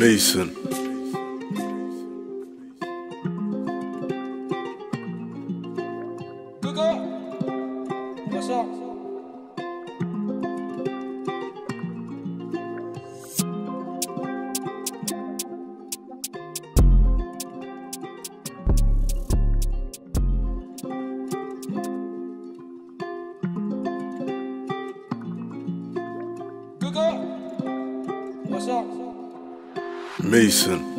Mason. Mason.